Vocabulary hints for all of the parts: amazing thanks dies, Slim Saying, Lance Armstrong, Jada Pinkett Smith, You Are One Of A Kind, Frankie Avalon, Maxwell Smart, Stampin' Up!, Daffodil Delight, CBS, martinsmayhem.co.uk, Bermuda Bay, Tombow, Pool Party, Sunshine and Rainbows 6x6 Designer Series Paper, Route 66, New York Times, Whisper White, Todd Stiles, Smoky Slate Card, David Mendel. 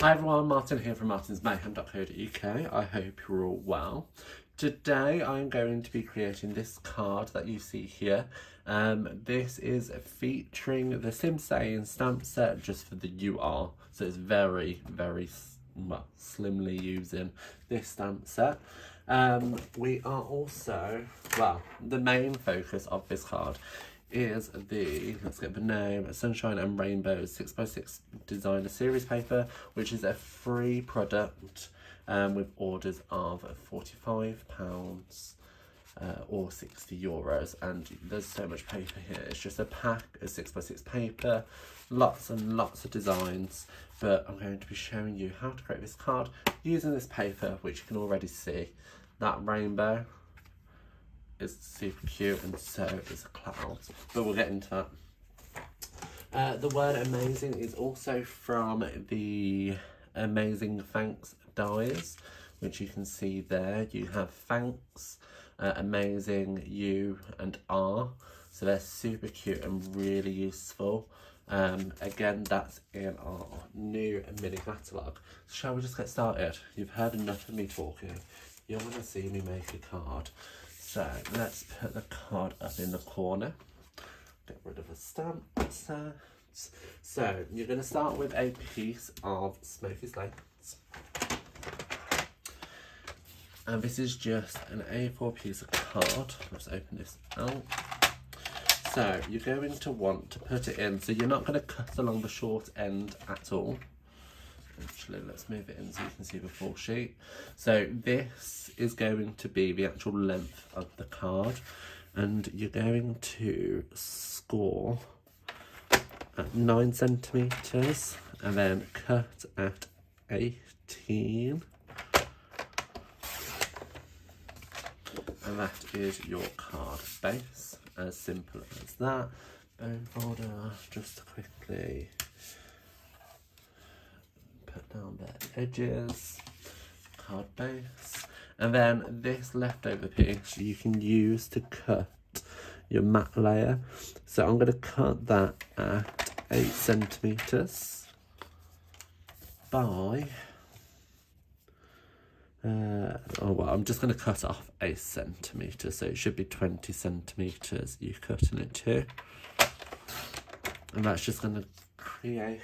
Hi everyone, Martin here from martinsmayhem.co.uk. I hope you're all well. Today I'm going to be creating this card that you see here. This is featuring the Slim Saying stamp set just for the You Are. So it's very, very slimly using this stamp set. We are also, well, the main focus of this card is the, let's get the name, Sunshine and Rainbows 6x6 Designer Series Paper, which is a free product with orders of £45 or €60. And there's so much paper here. It's just a pack of 6x6 paper, lots and lots of designs. But I'm going to be showing you how to create this card using this paper, which you can already see. That rainbow is super cute, and so is a cloud, but we'll get into that. The word amazing is also from the Amazing Thanks Dies, which you can see there. You have thanks, amazing, you and are, so they're super cute and really useful. Again, that's in our new mini catalogue. Shall we just get started? You've heard enough of me talking. You want to see me make a card. So let's put the card up in the corner, get rid of the stamp set. So you're going to start with a piece of Smoky Slate. And this is just an A4 piece of card. Let's open this out. So you're going to want to put it in. So you're not going to cut along the short end at all. Actually, let's move it in so you can see the full sheet. So this is going to be the actual length of the card, and you're going to score at 9 centimetres and then cut at 18, and that is your card base. As simple as that. Bone folder, just quickly down the edges, card base, and then this leftover piece you can use to cut your matte layer. So I'm going to cut that at 8 centimetres by, I'm just going to cut off 8 centimetres, so it should be 20 centimetres you're cutting it to, and that's just going to create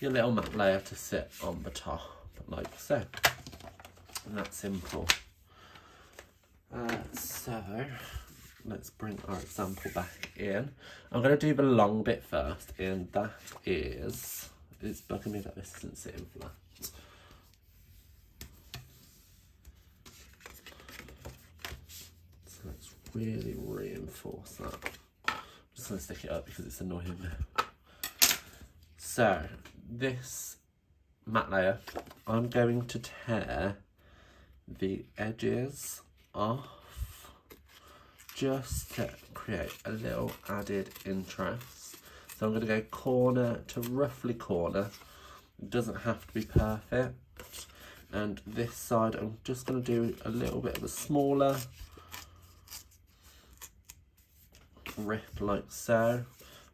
your little matte layer to sit on the top, like so. And that's simple. So let's bring our example back in. I'm going to do the long bit first, and that is, it's bugging me that this isn't sitting flat. So let's really reinforce that. I'm just going to stick it up because it's annoying me. So this matte layer, I'm going to tear the edges off just to create a little added interest. So I'm going to go corner to roughly corner. It doesn't have to be perfect. And this side, I'm just going to do a little bit of a smaller rip, like so.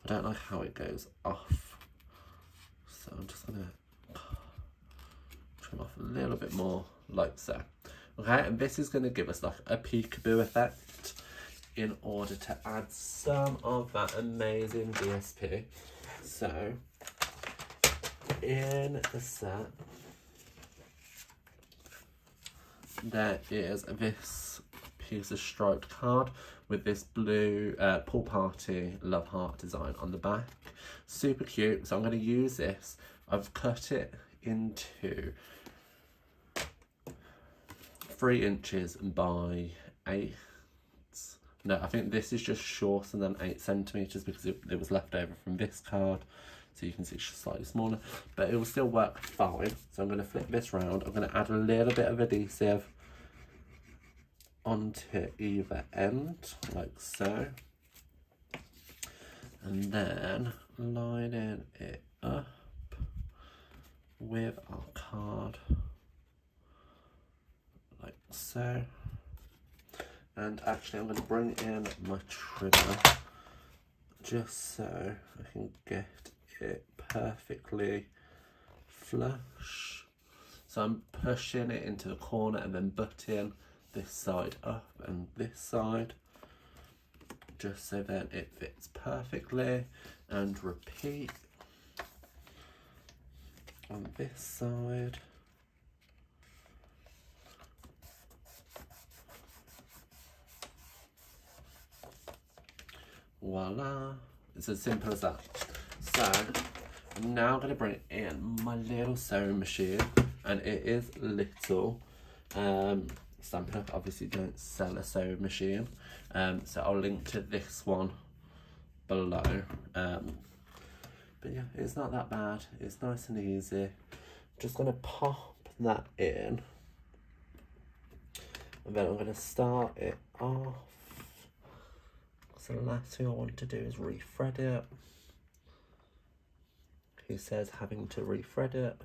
I don't like how it goes off. So I'm just going to trim off a little bit more, like so. Okay, and this is going to give us like a peekaboo effect in order to add some of that amazing DSP. So, in the set, there is this piece of striped card with this blue Pool Party love heart design on the back. Super cute. So I'm going to use this. I've cut it into 3 inches by 8. No, I think this is just shorter than 8 centimetres because it was left over from this card. So you can see it's slightly smaller, but it will still work fine. So I'm going to flip this round. I'm going to add a little bit of adhesive onto either end, like so, and then lining it up with our card, like so. And actually I'm going to bring in my trimmer just so I can get it perfectly flush. So I'm pushing it into the corner and then butting this side up and this side, just so that it fits perfectly, and repeat on this side. Voila, it's as simple as that. So I'm now going to bring in my little sewing machine, and it is little. Stampin' Up! Obviously don't sell a sewing machine, so I'll link to this one below. But yeah, it's not that bad, it's nice and easy. I'm just going to pop that in, and then I'm going to start it off. So the last thing I want to do is re-thread it. Who says having to re-thread it?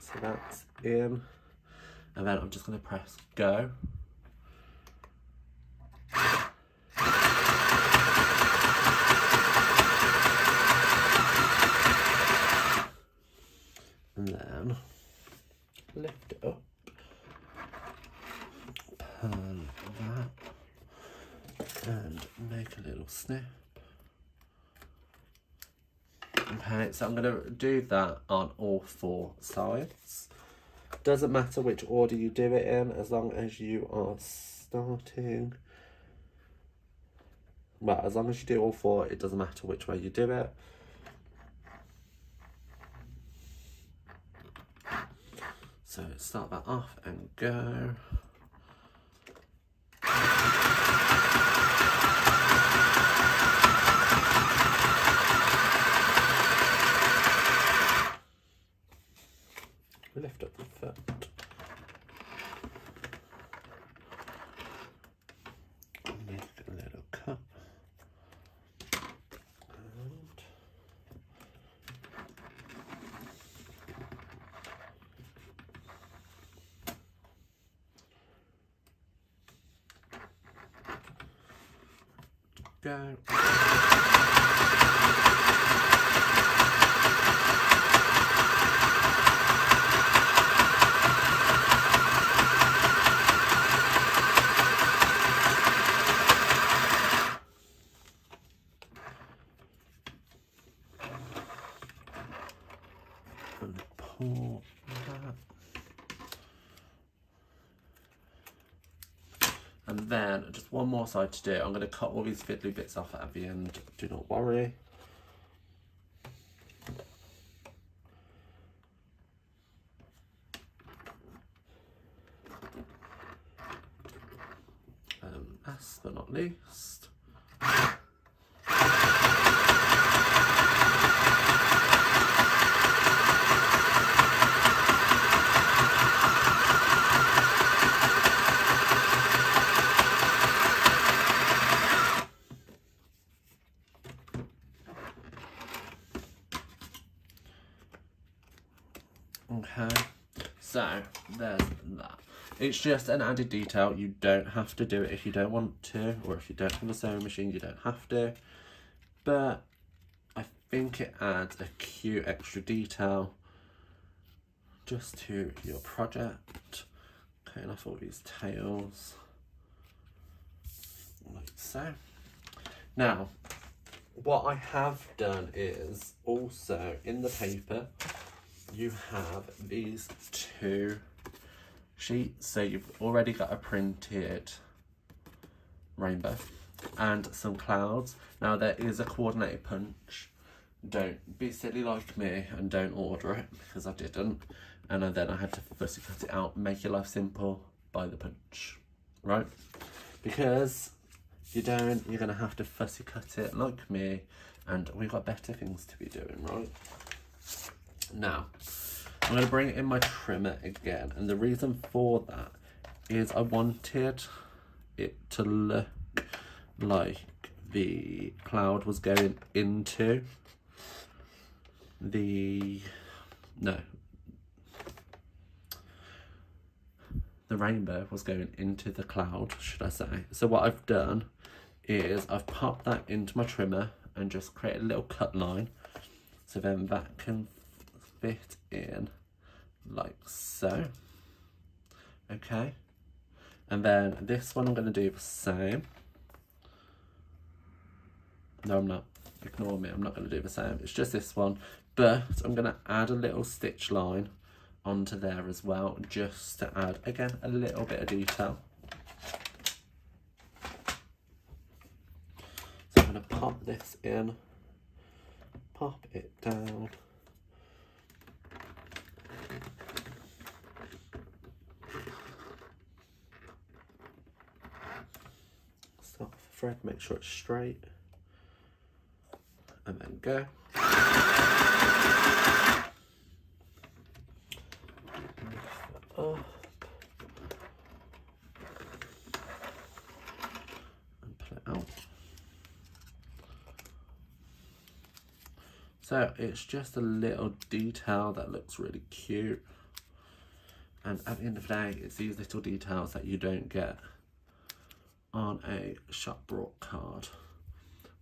So that's in, and then I'm just going to press go. And then lift it up, pull that, and make a little snip. Okay, so I'm going to do that on all four sides. Doesn't matter which order you do it in, as long as you are starting. Well, as long as you do all four, it doesn't matter which way you do it. So start that off and go. Lift up the foot, make a little cup, and go. And then just one more side to do. I'm going to cut all these fiddly bits off at the end, do not worry. Last but not least, there's that. It's just an added detail. You don't have to do it if you don't want to, or if you don't have a sewing machine, you don't have to, but I think it adds a cute extra detail just to your project. Cutting off all these tails like so. Now what I have done is also in the paper you have these two sheets, so you've already got a printed rainbow and some clouds. Now there is a coordinated punch. Don't be silly like me and don't order it, because I didn't, and then I had to fussy cut it out. Make your life simple by the punch, right? Because if you don't, you're gonna have to fussy cut it like me, and we've got better things to be doing, right? Now, I'm going to bring in my trimmer again, and the reason for that is I wanted it to look like the cloud was going into the, no, the rainbow was going into the cloud, should I say. So what I've done is I've popped that into my trimmer and just create a little cut line, so then that can fit in like so. Okay, and then this one I'm going to do the same. No, I'm not, ignore me, I'm not going to do the same, it's just this one, but I'm going to add a little stitch line onto there as well, just to add again a little bit of detail. So I'm going to pop this in, pop it down. Start the thread, make sure it's straight, and then go. Up and pull it out. So it's just a little detail that looks really cute, and at the end of the day, it's these little details that you don't get on a shop bought card.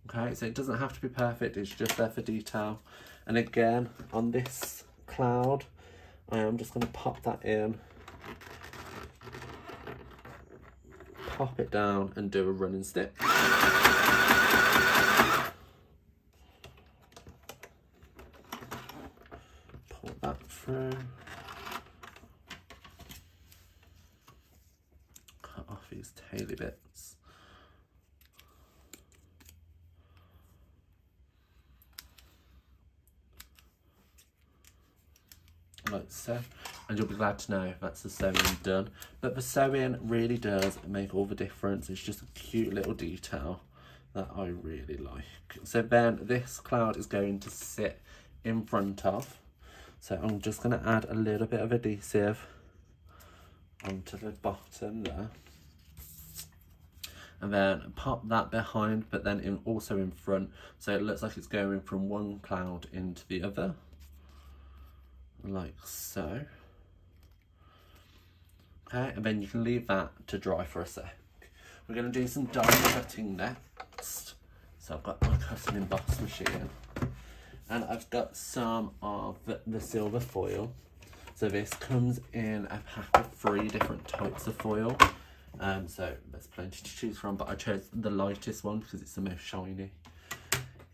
Okay, so it doesn't have to be perfect, it's just there for detail. And again, on this cloud, I am just going to pop that in, pop it down, and do a running stitch. Pull that through, cut off these taily bits. Like so, and you'll be glad to know that's the sewing done. But the sewing really does make all the difference. It's just a cute little detail that I really like. So then this cloud is going to sit in front of, so I'm just going to add a little bit of adhesive onto the bottom there, and then pop that behind, but then in also in front, so it looks like it's going from one cloud into the other, like so. Okay, and then you can leave that to dry for a sec. We're going to do some die cutting next. So I've got my custom emboss machine, and I've got some of the silver foil. So this comes in a pack of 3 different types of foil, so there's plenty to choose from, but I chose the lightest one because it's the most shiny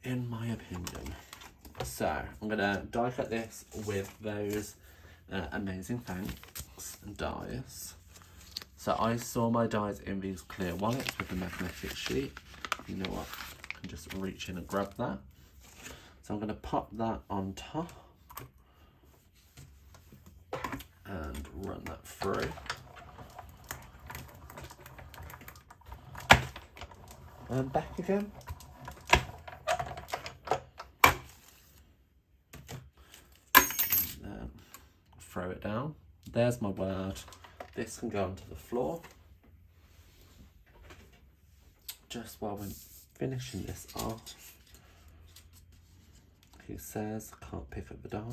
in my opinion. So I'm going to die cut this with those amazing thanks dies. So I saw my dies in these clear wallets with the magnetic sheet. You know what, I can just reach in and grab that. So I'm going to pop that on top and run that through. And back again. Throw it down. There's my word. This can go onto the floor. Just while we're finishing this off, he says, I can't pick up the die.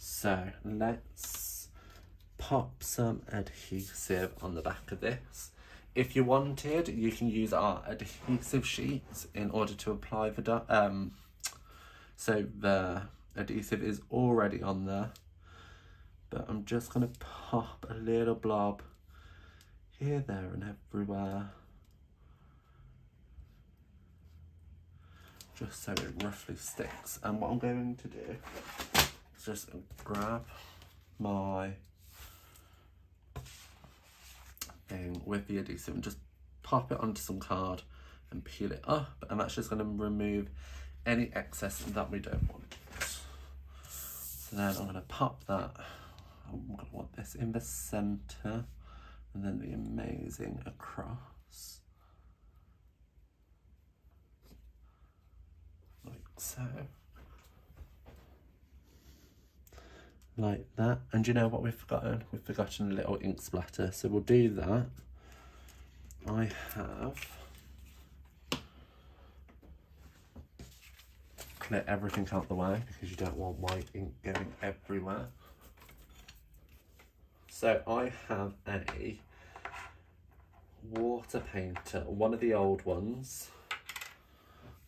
So let's pop some adhesive on the back of this. If you wanted, you can use our adhesive sheets in order to apply the die. So the adhesive is already on there, but I'm just going to pop a little blob here, there and everywhere, just so it roughly sticks. And what I'm going to do is just grab my thing with the adhesive and just pop it onto some card and peel it up, and that's just going to remove any excess that we don't want. Then I'm going to pop that, I'm going to want this in the centre, and then the amazing across, like so, like that. And you know what we've forgotten? We've forgotten a little ink splatter, so we'll do that. I have clear everything out the way because you don't want white ink going everywhere. So I have a water painter, one of the old ones,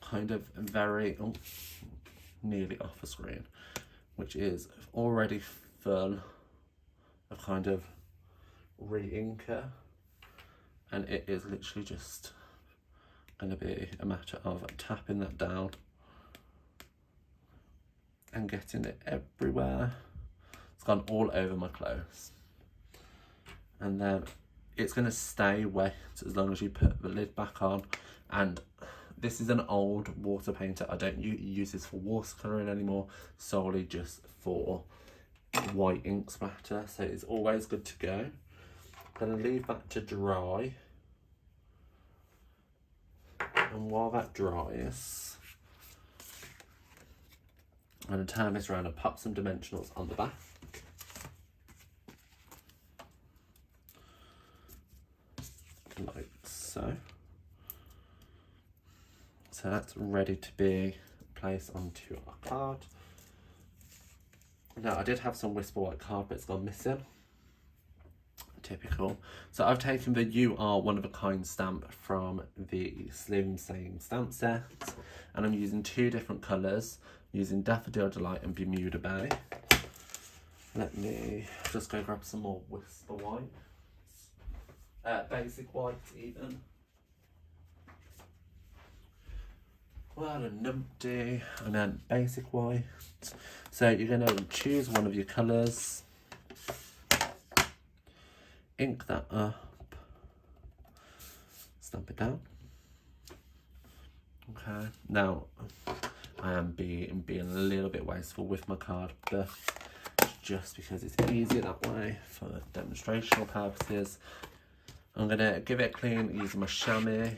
kind of very, oh, nearly off the screen, which is already fun, a kind of re-inker, and it is literally just going to be a matter of tapping that down and getting it everywhere. It's gone all over my clothes, and then it's going to stay wet as long as you put the lid back on. And this is an old water painter. I don't use this for watercolouring anymore, solely just for white ink splatter, so it's always good to go. Gonna leave that to dry, and while that dries, I'm going to turn this around and pop some dimensionals on the back. Like so. So that's ready to be placed onto our card. Now I did have some Whisper White card, but it's gone missing. Typical. So I've taken the You Are One Of A Kind stamp from the Slim Saying stamp set, and I'm using two different colours, using Daffodil Delight and Bermuda Bay. Let me just go grab some more Whisper White, basic white even. Well, a numpty, and then basic white. So you're going to choose one of your colours, ink that up, stamp it down. Okay, now I am being a little bit wasteful with my card, but just because it's easier that way for demonstrational purposes, I'm going to give it a clean using my chamois,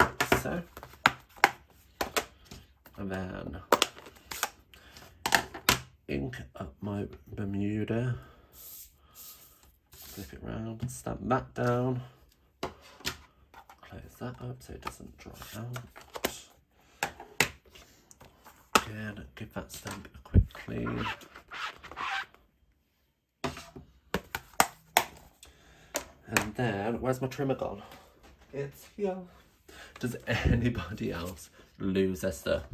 like so. And then ink up my Bermuda, flip it round, stamp that down, close that up so it doesn't dry out. Again, give that stamp a quick clean. And then, where's my trimmer gone? It's here. Does anybody else lose their stuff?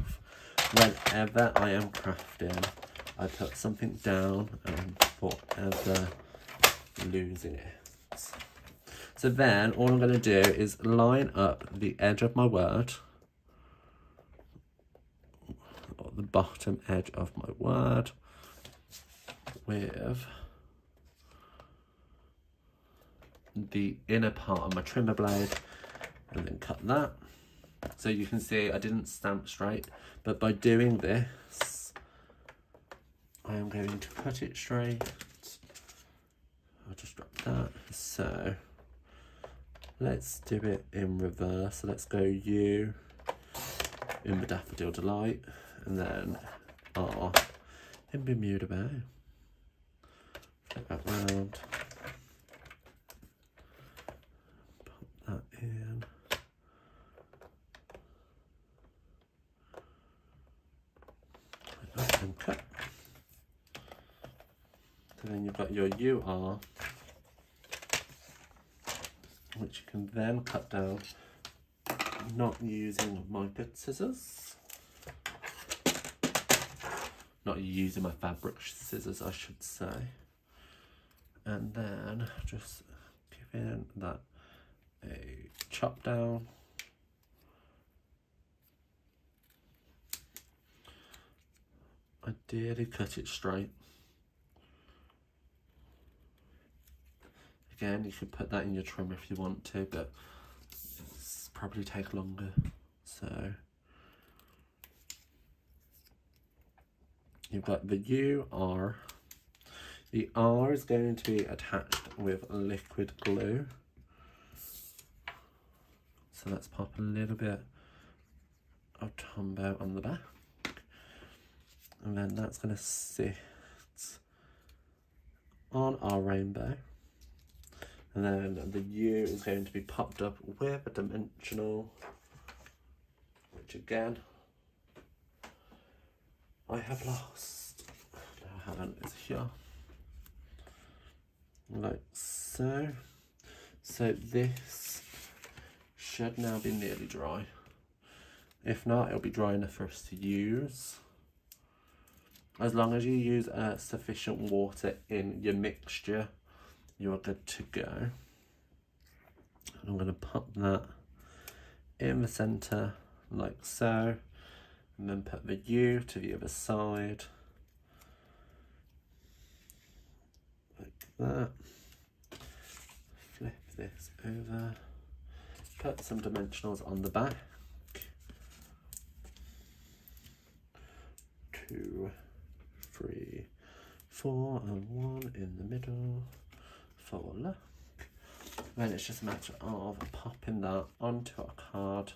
Whenever I am crafting, I put something down and I'm forever losing it. So then, all I'm going to do is line up the edge of my word, or the bottom edge of my word, with the inner part of my trimmer blade, and then cut that. So you can see I didn't stamp straight, but by doing this I am going to cut it straight. I'll just drop that. So let's do it in reverse. So let's go U in the Daffodil Delight, and then R in Bermuda Bay. Flip that round. That in, like that, and cut. So then you've got your UR, which you can then cut down, not using my good scissors, not using my fabric scissors I should say, and then just give in that a chop down, ideally cut it straight. Again, you could put that in your trimmer if you want to, but it's probably take longer, so you've got the UR. The R is going to be attached with liquid glue. So let's pop a little bit of Tombow on the back, and then that's going to sit on our rainbow, and then the U is going to be popped up with a dimensional, which again I have lost. No, I haven't, it's here, like so. So this should now be nearly dry. If not, it'll be dry enough for us to use. As long as you use sufficient water in your mixture, you are good to go. I'm going to pop that in the centre like so, and then put the U to the other side like that. Flip this over, put some dimensionals on the back to 3, 4 and 1 in the middle for luck. Then it's just a matter of popping that onto a card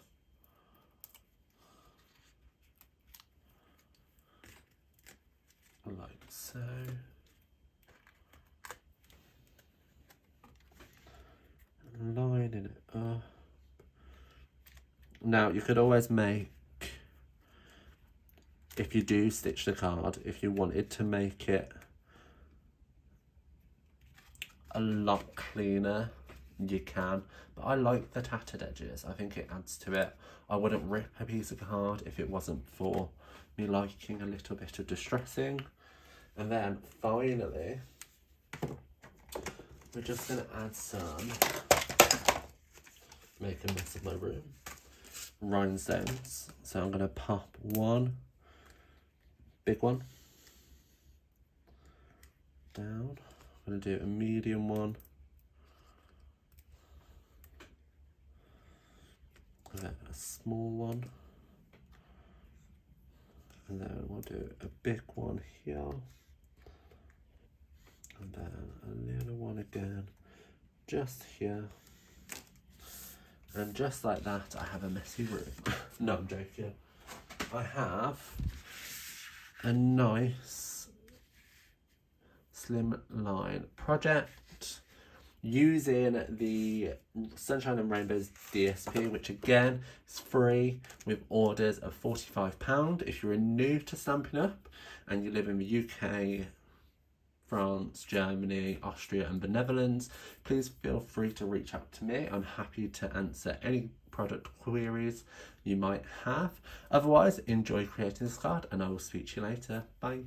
like so, and lining it up. Now you could always make, if you do stitch the card, if you wanted to make it a lot cleaner, you can, but I like the tattered edges. I think it adds to it. I wouldn't rip a piece of card if it wasn't for me liking a little bit of distressing. And then finally, we're just gonna add some, make a mess of my room, rhinestones. So I'm gonna pop one big one down. I'm gonna do a medium one, and then a small one, and then we'll do a big one here, and then a little one again just here. And just like that, I have a messy room. No, I'm joking. I have a nice slimline project using the Sunshine and Rainbows DSP, which again is free with orders of £45. If you're new to Stampin' Up! And you live in the UK, France, Germany, Austria and the Netherlands, please feel free to reach out to me. I'm happy to answer any product queries you might have. Otherwise, enjoy creating this card and I will speak to you later. Bye.